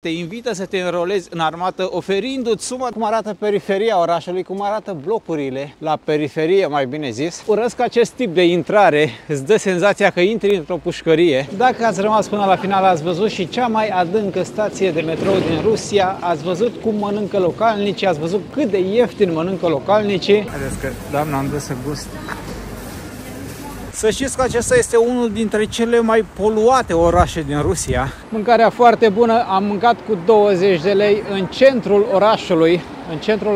Te invită să te înrolezi în armată oferindu-ți sumă. Cum arată periferia orașului, cum arată blocurile la periferie, mai bine zis. Urăsc că acest tip de intrare îți dă senzația că intri într-o pușcărie. Dacă ați rămas până la final, ați văzut și cea mai adâncă stație de metrou din Rusia, ați văzut cum mănâncă localnicii, ați văzut cât de ieftin mănâncă localnicii. Haideți că, doamna, am dus să gust. Să știți că acesta este unul dintre cele mai poluate orașe din Rusia. Mâncarea foarte bună, am mâncat cu 20 de lei în centrul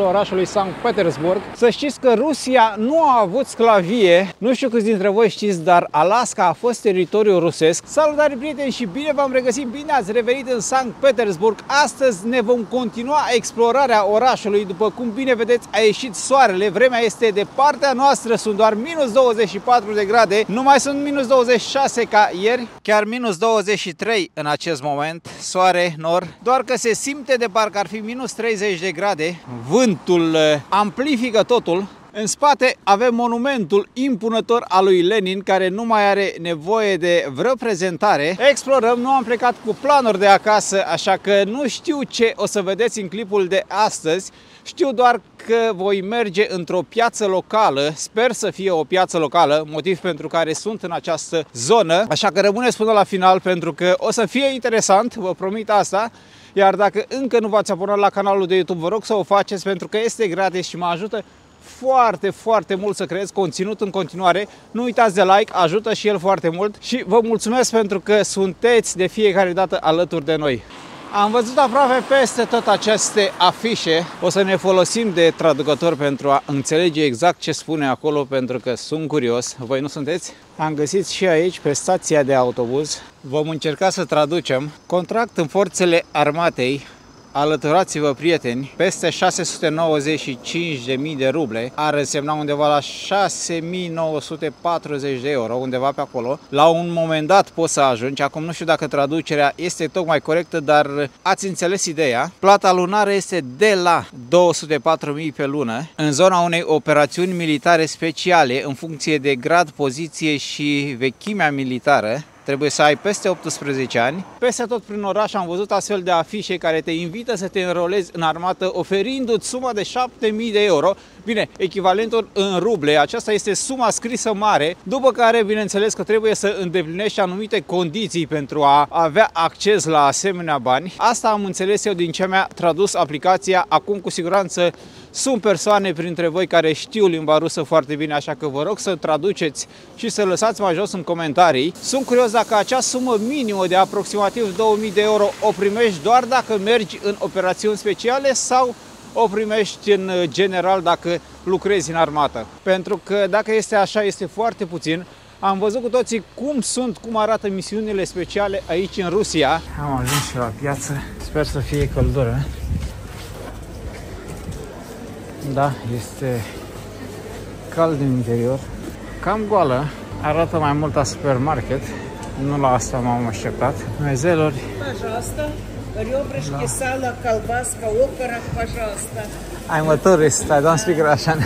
orașului, Sankt Petersburg. Să știți că Rusia nu a avut sclavie. Nu știu câți dintre voi știți, dar Alaska a fost teritoriul rusesc. Salutare, prieteni, și bine v-am regăsit, bine ați revenit în Sankt Petersburg. Astăzi ne vom continua explorarea orașului. După cum bine vedeți, a ieșit soarele, vremea este de partea noastră, sunt doar minus 24 de grade, nu mai sunt minus 26 ca ieri, chiar minus 23 în acest moment, soare, nor, doar că se simte de parcă ar fi minus 30 de grade. Vântul amplifică totul. În spate avem monumentul impunător al lui Lenin, care nu mai are nevoie de vreo prezentare. Explorăm, nu am plecat cu planuri de acasă, așa că nu știu ce o să vedeți în clipul de astăzi. Știu doar că voi merge într-o piață locală, sper să fie o piață locală, motiv pentru care sunt în această zonă. Așa că rămâneți până la final pentru că o să fie interesant, vă promit asta. Iar dacă încă nu v-ați abonat la canalul de YouTube, vă rog să o faceți pentru că este gratis și mă ajută foarte, foarte mult să creez conținut în continuare. Nu uitați de like, ajută și el foarte mult și vă mulțumesc pentru că sunteți de fiecare dată alături de noi. Am văzut aproape peste tot aceste afișe. O să ne folosim de traducător pentru a înțelege exact ce spune acolo, pentru că sunt curios. Voi nu sunteți? Am găsit și aici, pe stația de autobuz. Vom încerca să traducem. Contract în forțele armatei. Alăturați-vă, prieteni, peste 695.000 de ruble ar însemna undeva la 6.940 de euro, undeva pe acolo. La un moment dat poți să ajungi, acum nu știu dacă traducerea este tocmai corectă, dar ați înțeles ideea. Plata lunară este de la 204.000 pe lună, în zona unei operațiuni militare speciale, în funcție de grad, poziție și vechimea militară. Trebuie să ai peste 18 ani. Peste tot prin oraș am văzut astfel de afișe care te invită să te înrolezi în armată oferindu-ți suma de 7.000 de euro. Bine, echivalentul în ruble, aceasta este suma scrisă mare, după care, bineînțeles, că trebuie să îndeplinești anumite condiții pentru a avea acces la asemenea bani. Asta am înțeles eu din ce mi-a tradus aplicația. Acum, cu siguranță, sunt persoane printre voi care știu limba rusă foarte bine, așa că vă rog să traduceți și să lăsați mai jos în comentarii. Sunt curios dacă acea sumă minimă de aproximativ 2.000 de euro o primești doar dacă mergi în operațiuni speciale sau o primești în general dacă lucrezi în armată. Pentru că dacă este așa, este foarte puțin. Am văzut cu toții cum arată misiunile speciale aici în Rusia. Am ajuns și la piață. Sper să fie căldură. Da, este cald în interior. Cam goală. Arată mai mult la supermarket. Nu la asta m-am așteptat. Mezeluri. Ребрышки, сало, колбаска, окорок, пожалуйста. I'm a tourist, I don't speak Russian.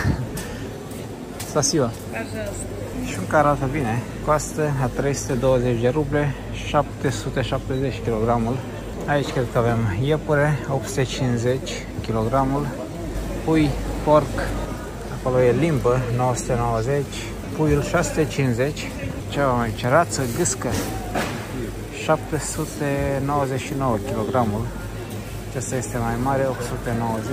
Спасибо. Пожалуйста. Și încă arată bine. Costă a 320 de ruble, 770 kg. Aici cred că avem iepure, 850 kg. Pui, porc, acolo e limbă, 990. Puiul 650. Ceva mai cerață, gâscă. 799 kg. Acesta este mai mare, 890.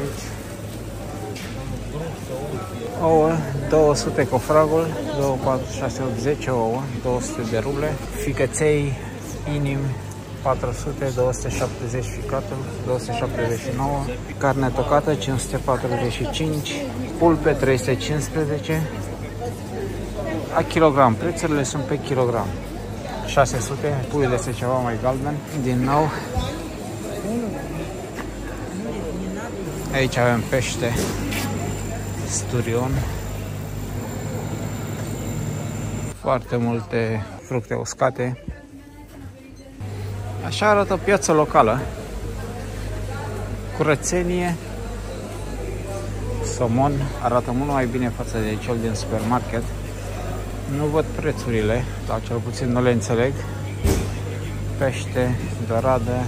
Ouă, 200 cofragul, 24680 ouă, 200 de ruble. Ficăței, inim, 400, 270 ficatul, 279. Carne tocată, 545. Pulpe, 315. A kilogram, prețurile sunt pe kilogram. 600, puiul este ceva mai galben. Din nou. Aici avem pește, sturion, foarte multe fructe uscate. Așa arată piața locală. Curățenie, somon, arată mult mai bine față de cel din supermarket. Nu văd prețurile, dar cel puțin nu le înțeleg. Pește, doradă,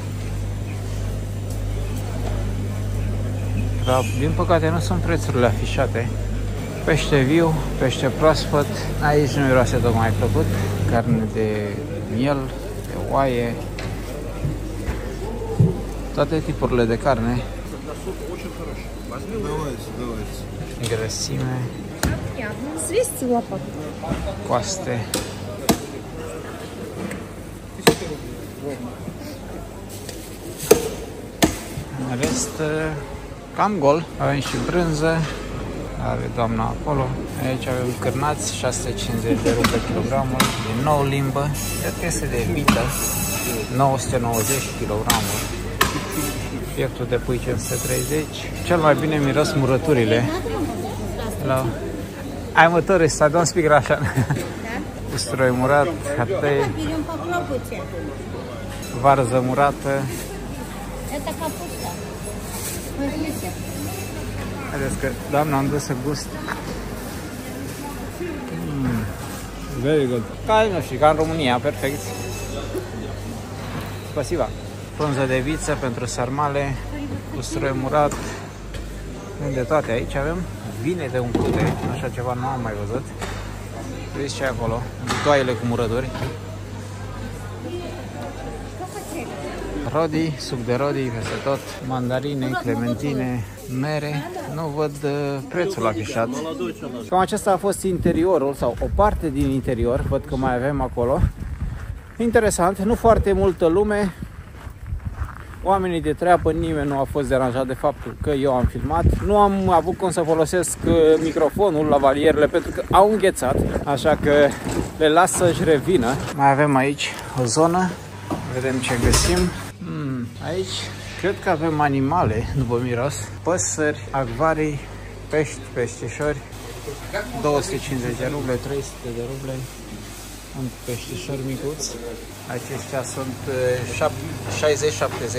dar din păcate nu sunt prețurile afișate. Pește viu, pește proaspăt, aici nu miroase tocmai plăcut, carne de miel, de oaie, toate tipurile de carne. Grăsime, coaste. În rest, cam gol. Avem și brânză, are doamna acolo. Aici avem cârnați, 650 de ruble kilogramul, din nou limbă, de piese de vită, 990 kilogramul. Pieptul de pui 530. Cel mai bine miros murăturile. Hello. I'm a tourist, I don't speak Russian. Usturoi murat, hatei, varză murată. Haideți că, doamna, am dus să gust. Very good. Ca, nu știu, ca în România, perfect. Spasiba. Frunză de viță pentru sarmale, usturoi murat, de toate. Aici avem vine de umplute, așa ceva nu am mai văzut. Vezi ce e acolo, butoaiele cu murături. Rodii, suc de rodii peste tot, mandarine, clementine, mere. Nu văd prețul afișat. Cam acesta a fost interiorul sau o parte din interior, văd că mai avem acolo. Interesant, nu foarte multă lume. Oamenii de treabă, nimeni nu a fost deranjat de faptul că eu am filmat. Nu am avut cum să folosesc microfonul la valierele pentru că au înghețat, așa că le las să-și revină. Mai avem aici o zonă, vedem ce găsim. Aici cred că avem animale, după miros, păsări, acvarii, pești, peștișori, 250 de ruble, 300 de ruble. Un peștișor micuț. Aceștia sunt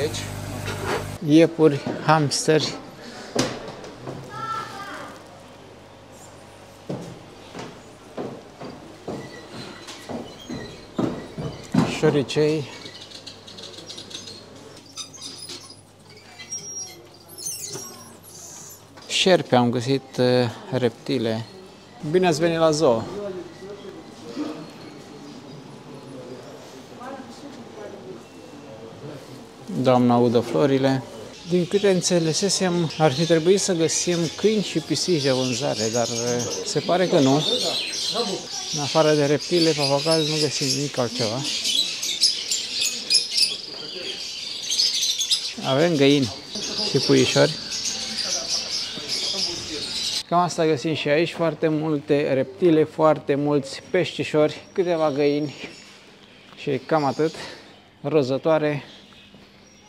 60-70. Iepuri, hamsteri. Șoricei. Șerpi, am găsit reptile. Bine ați venit la zoo! Doamna audă florile. Din câte înțelesesem, ar fi trebuit să găsim câini și pisici de vânzare, dar se pare că nu. În afară de reptile, papagali, nu găsim nimic altceva. Avem găini și puișori. Cam asta găsim și aici, foarte multe reptile, foarte mulți peștișori, câteva găini și cam atât. Rozătoare.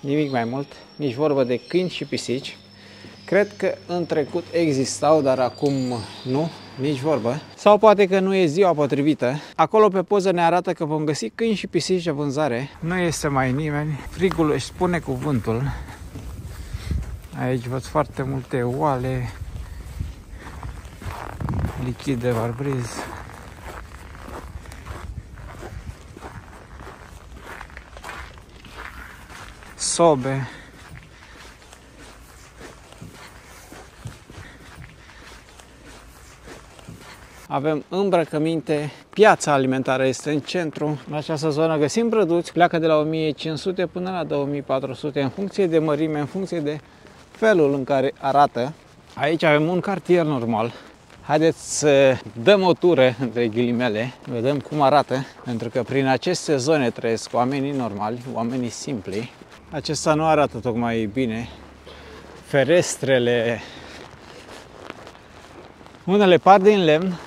Nimic mai mult, nici vorbă de câini și pisici. Cred că în trecut existau, dar acum nu, nici vorbă. Sau poate că nu e ziua potrivită. Acolo pe poză ne arată că vom găsi câini și pisici de vânzare. Nu este mai nimeni, frigul își spune cuvântul. Aici văd foarte multe oale, lichid de varbriz. Sobe. Avem îmbrăcăminte, piața alimentară este în centru. În această zonă găsim brăduți, pleacă de la 1500 până la 2400 în funcție de mărime, în funcție de felul în care arată. Aici avem un cartier normal. Haideți să dăm o tură, între ghilimele, vedem cum arată, pentru că prin aceste zone trăiesc oamenii normali, oamenii simpli. Acesta nu arată tocmai bine. Ferestrele, unele par din lemn,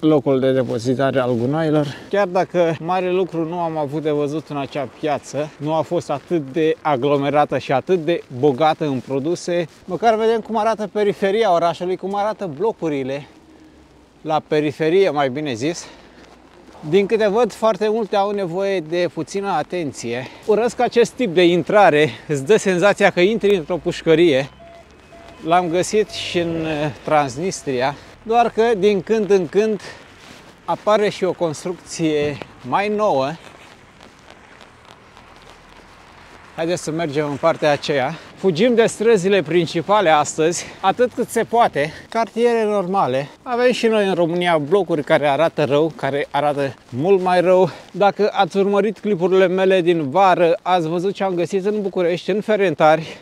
locul de depozitare al gunoilor. Chiar dacă mare lucru nu am avut de văzut în acea piață, nu a fost atât de aglomerată și atât de bogată în produse, măcar vedem cum arată periferia orașului, cum arată blocurile la periferie, mai bine zis. Din câte văd, foarte multe au nevoie de puțină atenție. Urăsc acest tip de intrare, îți dă senzația că intri într-o pușcărie. L-am găsit și în Transnistria, doar că din când în când apare și o construcție mai nouă. Haideți să mergem în partea aceea. Fugim de străzile principale astăzi, atât cât se poate, cartiere normale. Avem și noi în România blocuri care arată rău, care arată mult mai rău. Dacă ați urmărit clipurile mele din vară, ați văzut ce am găsit în București, în Ferentari.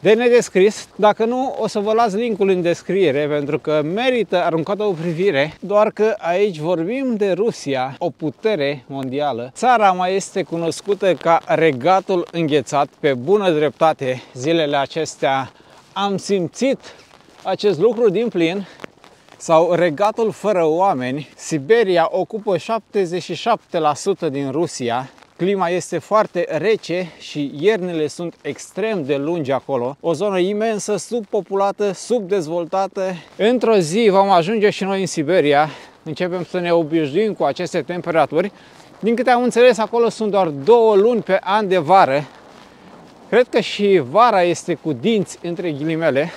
De nedescris, dacă nu, o să vă las linkul în descriere, pentru că merită aruncată o privire, doar că aici vorbim de Rusia, o putere mondială. Țara mai este cunoscută ca regatul înghețat, pe bună dreptate. Zilele acestea am simțit acest lucru din plin, sau regatul fără oameni. Siberia ocupă 77% din Rusia. Clima este foarte rece și iernile sunt extrem de lungi acolo. O zonă imensă, subpopulată, subdezvoltată. Într-o zi vom ajunge și noi în Siberia. Începem să ne obișnuim cu aceste temperaturi. Din câte am înțeles, acolo sunt doar 2 luni pe an de vară. Cred că și vara este cu dinți între ghilimele.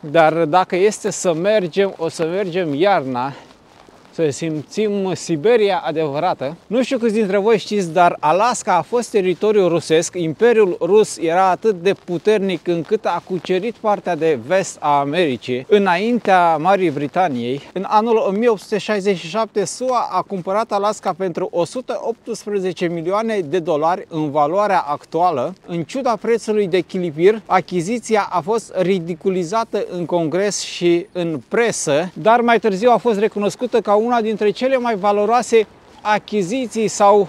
Dar dacă este să mergem, o să mergem iarna. Să simțim Siberia adevărată. Nu știu câți dintre voi știți, dar Alaska a fost teritoriul rusesc. Imperiul rus era atât de puternic încât a cucerit partea de vest a Americii, înaintea Marii Britaniei. În anul 1867, SUA a cumpărat Alaska pentru 118 milioane de dolari în valoarea actuală. În ciuda prețului de chilipir, achiziția a fost ridiculizată în Congres și în presă, dar mai târziu a fost recunoscută ca una dintre cele mai valoroase achiziții sau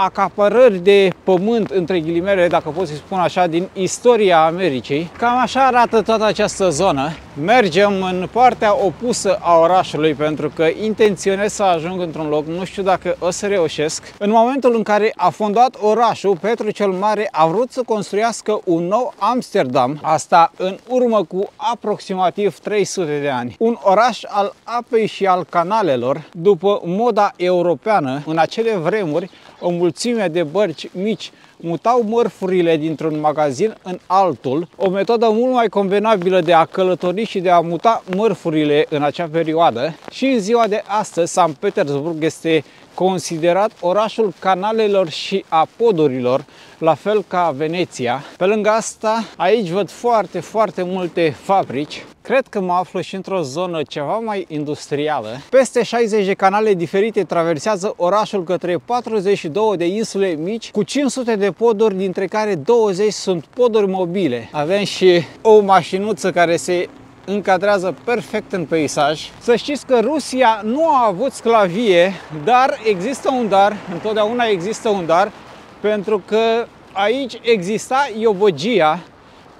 acapărări de pământ, între ghilimele, dacă pot să spun așa, din istoria Americii. Cam așa arată toată această zonă. Mergem în partea opusă a orașului, pentru că intenționez să ajung într-un loc, nu știu dacă o să reușesc. În momentul în care a fondat orașul, Petru cel Mare a vrut să construiască un nou Amsterdam, asta în urmă cu aproximativ 300 de ani. Un oraș al apei și al canalelor, după moda europeană. În acele vremuri, o mulțime de bărci mici mutau mărfurile dintr-un magazin în altul, o metodă mult mai convenabilă de a călători și de a muta mărfurile în acea perioadă. Și în ziua de astăzi, Sankt Petersburg este considerat orașul canalelor și a podurilor, la fel ca Veneția. Pe lângă asta, aici văd foarte, foarte multe fabrici. Cred că mă aflu și într-o zonă ceva mai industrială. Peste 60 de canale diferite traversează orașul către 42 de insule mici, cu 500 de poduri, dintre care 20 sunt poduri mobile. Avem și o mașinuță care se încadrează perfect în peisaj. Să știți că Rusia nu a avut sclavie, dar există un dar, întotdeauna există un dar, pentru că aici exista iobogia,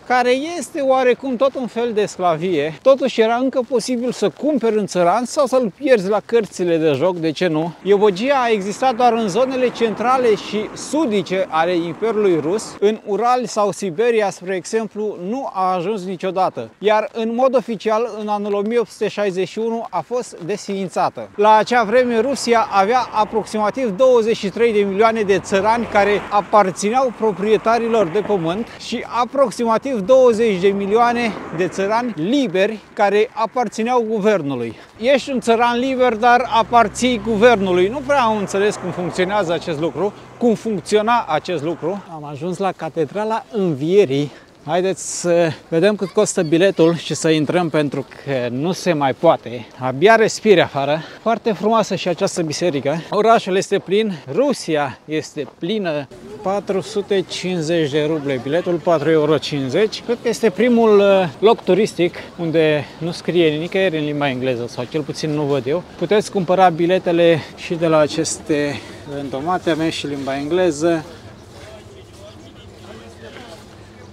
care este oarecum tot un fel de sclavie. Totuși era încă posibil să cumperi un țăran sau să-l pierzi la cărțile de joc, de ce nu? Iobogia a existat doar în zonele centrale și sudice ale Imperiului Rus. În Ural sau Siberia, spre exemplu, nu a ajuns niciodată. Iar în mod oficial, în anul 1861, a fost desființată. La acea vreme, Rusia avea aproximativ 23 de milioane de țărani care aparțineau proprietarilor de pământ și aproximativ 20 de milioane de țărani liberi care aparțineau guvernului. Ești un țăran liber, dar aparții guvernului. Nu prea am înțeles cum funcționează acest lucru, cum funcționa acest lucru. Am ajuns la Catedrala Învierii. Haideți să vedem cât costă biletul și să intrăm, pentru că nu se mai poate. Abia respiri afară. Foarte frumoasă și această biserică. Orașul este plin, Rusia este plină. 450 de ruble biletul, 4,50 €. Cred că este primul loc turistic unde nu scrie nicăieri în limba engleză, sau cel puțin nu văd eu. Puteți cumpăra biletele și de la aceste întomate, avem și limba engleză.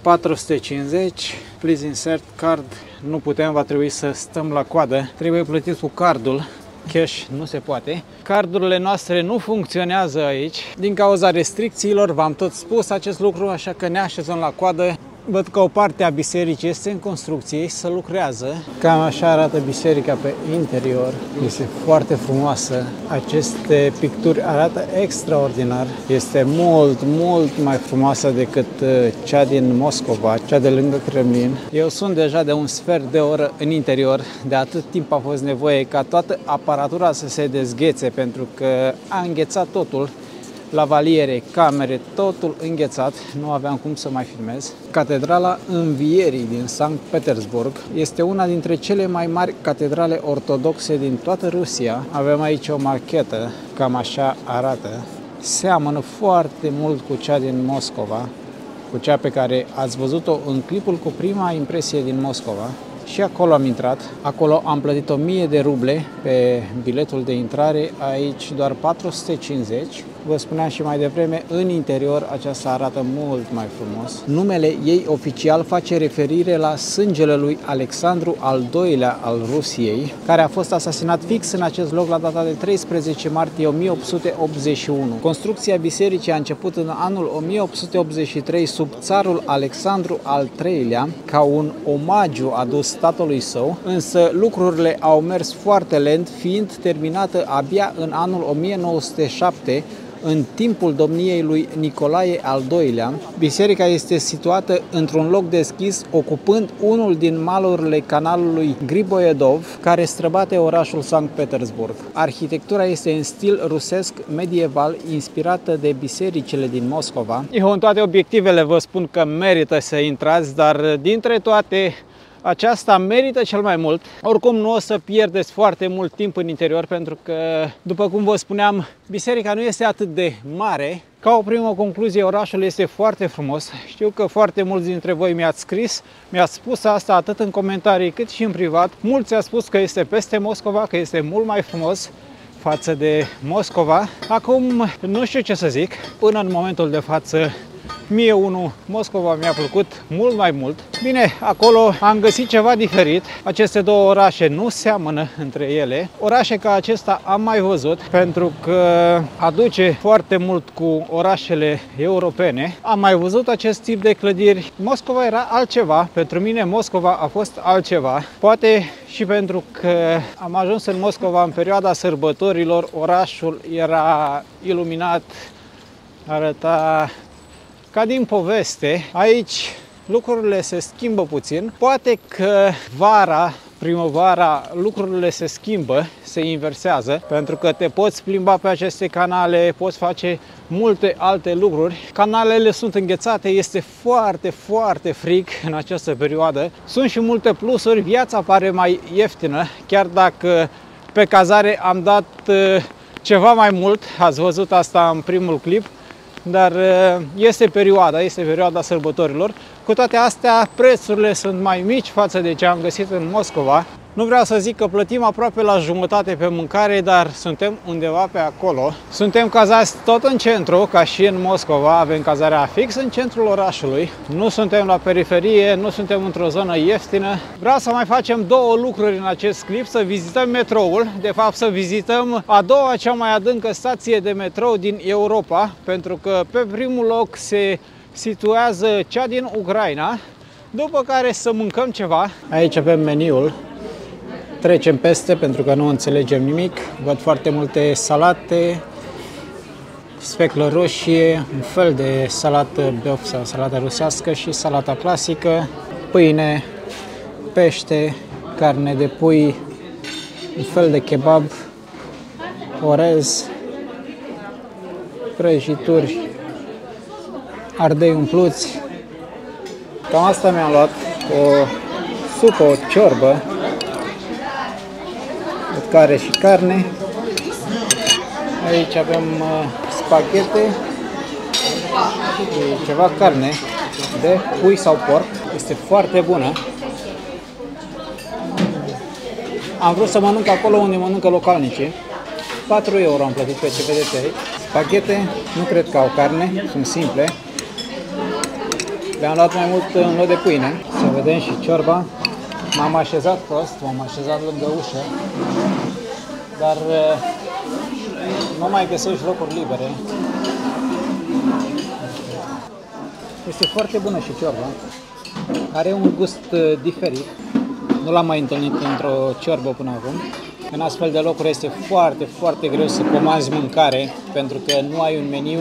450, please insert card, nu putem, va trebui să stăm la coadă, trebuie plătit cu cardul, cash nu se poate. Cardurile noastre nu funcționează aici, din cauza restricțiilor, v-am tot spus acest lucru, așa că ne așezăm la coadă. Văd că o parte a bisericii este în construcție, se lucrează. Cam așa arată biserica pe interior, este foarte frumoasă. Aceste picturi arată extraordinar. Este mult, mult mai frumoasă decât cea din Moscova, cea de lângă Kremlin. Eu sunt deja de un sfert de oră în interior, de atât timp a fost nevoie ca toată aparatura să se dezghețe, pentru că a înghețat totul. lavaliere, camere, totul înghețat, nu aveam cum să mai filmez. Catedrala Învierii din Sankt Petersburg este una dintre cele mai mari catedrale ortodoxe din toată Rusia. Avem aici o machetă, cam așa arată. Seamănă foarte mult cu cea din Moscova, cu cea pe care ați văzut-o în clipul cu prima impresie din Moscova. Și acolo am intrat, acolo am plătit 1000 de ruble pe biletul de intrare, aici doar 450. Vă spuneam și mai devreme, în interior aceasta arată mult mai frumos. Numele ei oficial face referire la sângele lui Alexandru al II-lea al Rusiei, care a fost asasinat fix în acest loc la data de 13 martie 1881. Construcția bisericii a început în anul 1883 sub țarul Alexandru al III-lea, ca un omagiu adus tatălui său, însă lucrurile au mers foarte lent, fiind terminată abia în anul 1907, în timpul domniei lui Nicolae al II-lea. Biserica este situată într-un loc deschis, ocupând unul din malurile canalului Griboiedov, care străbate orașul Sankt Petersburg. Arhitectura este în stil rusesc medieval, inspirată de bisericile din Moscova. Eu în toate obiectivele vă spun că merită să intrați, dar dintre toate, aceasta merită cel mai mult. Oricum nu o să pierdeți foarte mult timp în interior, pentru că, după cum vă spuneam, biserica nu este atât de mare. Ca o primă concluzie, orașul este foarte frumos. Știu că foarte mulți dintre voi mi-ați scris, mi-ați spus asta atât în comentarii cât și în privat. Mulți au spus că este peste Moscova, că este mult mai frumos față de Moscova. Acum nu știu ce să zic. Până în momentul de față, mie unul, Moscova mi-a plăcut mult mai mult. Bine, acolo am găsit ceva diferit. Aceste două orașe nu seamănă între ele. Orașe ca acesta am mai văzut, pentru că aduce foarte mult cu orașele europene. Am mai văzut acest tip de clădiri. Moscova era altceva. Pentru mine Moscova a fost altceva. Poate și pentru că am ajuns în Moscova în perioada sărbătorilor. Orașul era iluminat, arăta ca din poveste. Aici lucrurile se schimbă puțin. Poate că vara, primăvara, lucrurile se schimbă, se inversează, pentru că te poți plimba pe aceste canale, poți face multe alte lucruri. Canalele sunt înghețate, este foarte, foarte frig în această perioadă. Sunt și multe plusuri, viața pare mai ieftină, chiar dacă pe cazare am dat ceva mai mult, ați văzut asta în primul clip. Dar este perioada sărbătorilor. Cu toate astea, prețurile sunt mai mici față de ce am găsit în Moscova. Nu vreau să zic că plătim aproape la jumătate pe mâncare, dar suntem undeva pe acolo. Suntem cazați tot în centru, ca și în Moscova, avem cazarea fix în centrul orașului. Nu suntem la periferie, nu suntem într-o zonă ieftină. Vreau să mai facem două lucruri în acest clip, să vizităm metroul, de fapt să vizităm a doua cea mai adâncă stație de metrou din Europa, pentru că pe primul loc se situează cea din Ucraina, după care să mâncăm ceva. Aici avem meniul. Trecem peste pentru că nu înțelegem nimic. Văd foarte multe salate, speclă roșie, un fel de salată beof sau salată rusească și salata clasică, pâine, pește, carne de pui, un fel de kebab, orez, prăjituri, ardei umpluți. Cam asta mi-am luat, o supă, o ciorbă, care și carne. Aici avem spaghete și ceva carne de pui sau porc. Este foarte bună. Am vrut să mănânc acolo unde mănâncă localnicii. 4 euro am plătit pe CBDT. Spaghete, nu cred că au carne, sunt simple. Le-am luat mai mult în loc de pâine. Să vedem și ciorba. M-am așezat prost, m-am așezat lângă ușă, dar nu mai găsești locuri libere. Este foarte bună și ciorba. Are un gust diferit. Nu l-am mai întâlnit într-o ciorbă până acum. În astfel de locuri este foarte, foarte greu să comanzi mâncare, pentru că nu ai un meniu.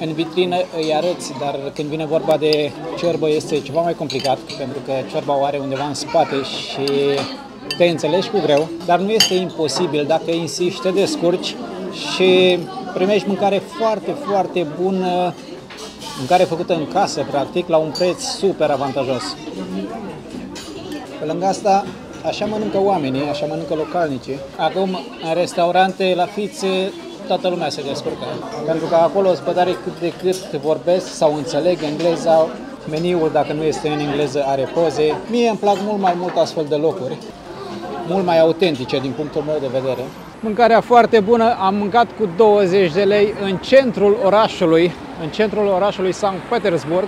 În vitrină îi arăți, dar când vine vorba de ciorbă este ceva mai complicat, pentru că ciorba o are undeva în spate și te înțelegi cu greu, dar nu este imposibil. Dacă insiști, te descurci și primești mâncare foarte, foarte bună, mâncare făcută în casă, practic, la un preț super avantajos. Pe lângă asta, așa mănâncă oamenii, așa mănâncă localnicii. Acum, în restaurante, la fițe, toată lumea se descurcă. Pentru că acolo ospătarii cât de cât vorbesc sau înțeleg engleza, meniul, dacă nu este în engleză, are poze. Mie îmi plac mult mai mult astfel de locuri, mult mai autentice din punctul meu de vedere. Mâncarea foarte bună, am mâncat cu 20 de lei în centrul orașului, Sankt Petersburg.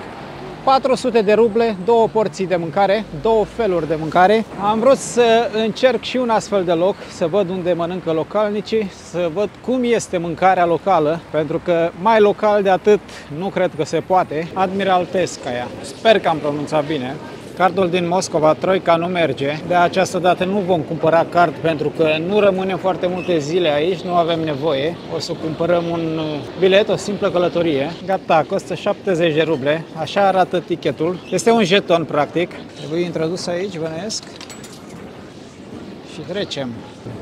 400 de ruble, două porții de mâncare, două feluri de mâncare. Am vrut să încerc și un astfel de loc, să văd unde mănâncă localnicii, să văd cum este mâncarea locală, pentru că mai local de atât nu cred că se poate. Admiraltesaia, sper că am pronunțat bine. Cardul din Moscova, Troika, nu merge. De această dată nu vom cumpăra card pentru că nu rămânem foarte multe zile aici, nu avem nevoie. O să cumpărăm un bilet, o simplă călătorie. Gata, costă 70 de ruble. Așa arată tichetul. Este un jeton, practic. Trebuie introdus aici, bănuiesc. Și trecem.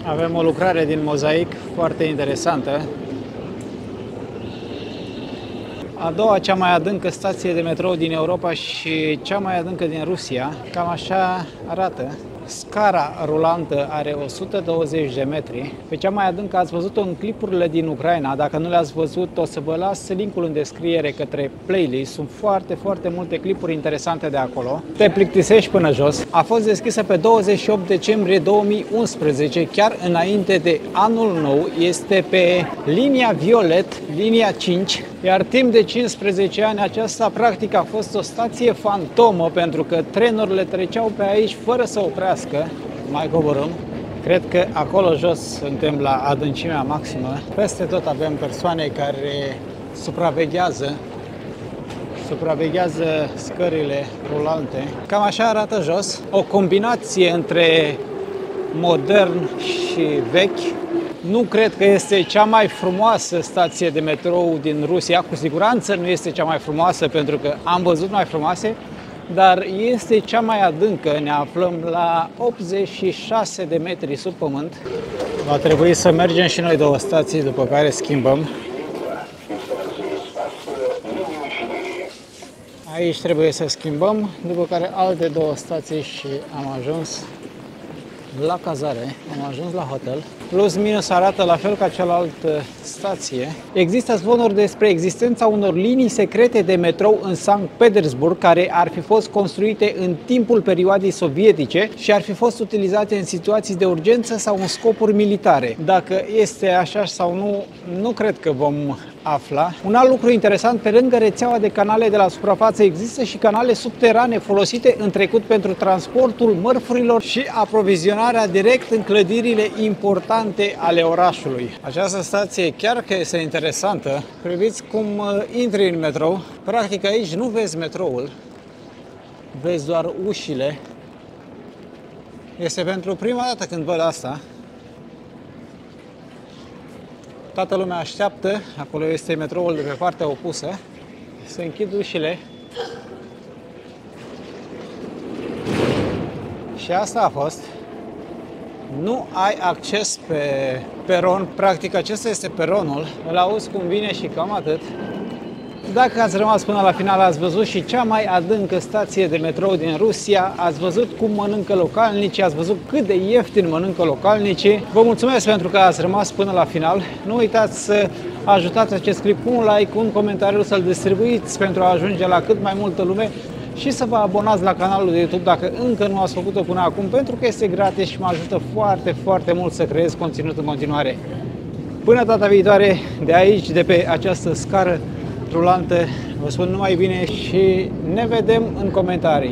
Avem o lucrare din mozaic foarte interesantă. A doua, cea mai adâncă stație de metrou din Europa și cea mai adâncă din Rusia. Cam așa arată. Scara rulantă are 120 de metri. Pe cea mai adâncă ați văzut-o în clipurile din Ucraina. Dacă nu le-ați văzut, o să vă las linkul în descriere către playlist. Sunt foarte, foarte multe clipuri interesante de acolo. Te plictisești până jos. A fost deschisă pe 28 decembrie 2011, chiar înainte de anul nou. Este pe linia violet, linia 5. Iar timp de 15 ani aceasta practic a fost o stație fantomă pentru că trenurile treceau pe aici fără să oprească. Mai coborâm. Cred că acolo jos suntem la adâncimea maximă. Peste tot avem persoane care supraveghează scările rulante. Cam așa arată jos. O combinație între modern și vechi. Nu cred că este cea mai frumoasă stație de metrou din Rusia, cu siguranță nu este cea mai frumoasă pentru că am văzut mai frumoase, dar este cea mai adâncă, ne aflăm la 86 de metri sub pământ. Va trebui să mergem și noi două stații, după care schimbăm. Aici trebuie să schimbăm, după care alte două stații și am ajuns la cazare, am ajuns la hotel. Plus minus arată la fel ca cealaltă stație. Există zvonuri despre existența unor linii secrete de metrou în Sankt Petersburg care ar fi fost construite în timpul perioadei sovietice și ar fi fost utilizate în situații de urgență sau în scopuri militare. Dacă este așa sau nu, nu cred că vom afla. Un alt lucru interesant, pe lângă rețeaua de canale de la suprafață, există și canale subterane folosite în trecut pentru transportul mărfurilor și aprovizionarea direct în clădirile importante ale orașului. Această stație chiar că este interesantă. Priviți cum intri în metrou. Practic aici nu vezi metroul, vezi doar ușile. Este pentru prima dată când văd asta. Toată lumea așteaptă, acolo este metroul de pe partea opusă. Se închid ușile. Și asta a fost. Nu ai acces pe peron, practic acesta este peronul. Îl auzi cum vine și cam atât. Dacă ați rămas până la final, ați văzut și cea mai adâncă stație de metrou din Rusia, ați văzut cum mănâncă localnicii, ați văzut cât de ieftin mănâncă localnicii. Vă mulțumesc pentru că ați rămas până la final. Nu uitați să ajutați acest clip cu un like, un comentariu, să-l distribuiți pentru a ajunge la cât mai multă lume și să vă abonați la canalul de YouTube dacă încă nu ați făcut-o până acum, pentru că este gratis și mă ajută foarte, foarte mult să creez conținut în continuare. Până data viitoare, de aici, de pe această scară rulantă, vă spun numai bine și ne vedem în comentarii.